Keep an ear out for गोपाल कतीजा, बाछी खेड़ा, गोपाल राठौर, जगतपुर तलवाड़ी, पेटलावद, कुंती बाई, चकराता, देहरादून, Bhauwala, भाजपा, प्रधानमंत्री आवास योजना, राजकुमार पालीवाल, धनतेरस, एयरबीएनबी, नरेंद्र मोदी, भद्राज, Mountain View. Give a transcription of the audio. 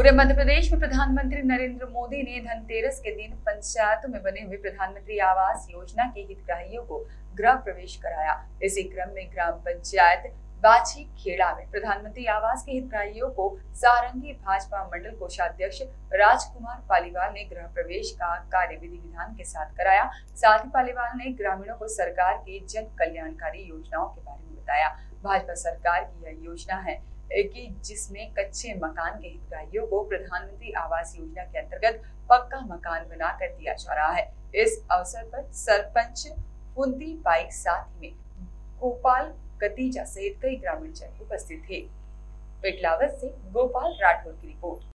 पूरे मध्य प्रदेश में प्रधानमंत्री नरेंद्र मोदी ने धनतेरस के दिन पंचायतों में बने हुए प्रधानमंत्री आवास योजना के हितग्राहियों को गृह प्रवेश कराया। इसी क्रम में ग्राम पंचायत बाछी खेड़ा में प्रधानमंत्री आवास के हितग्राहियों को सारंगी भाजपा मंडल कोषाध्यक्ष राजकुमार पालीवाल ने गृह प्रवेश का कार्य विधि विधान के साथ कराया। साथ ही पालीवाल ने ग्रामीणों को सरकार की जन कल्याणकारी योजनाओं के बारे में बताया। भाजपा सरकार की यह योजना है कि जिसमें कच्चे मकान के हितग्राहियों को प्रधानमंत्री आवास योजना के अंतर्गत पक्का मकान बनाकर दिया जा रहा है। इस अवसर पर सरपंच कुंती बाई साथ में गोपाल कतीजा सहित कई ग्रामीण जन उपस्थित थे। पेटलावद से गोपाल राठौर की रिपोर्ट।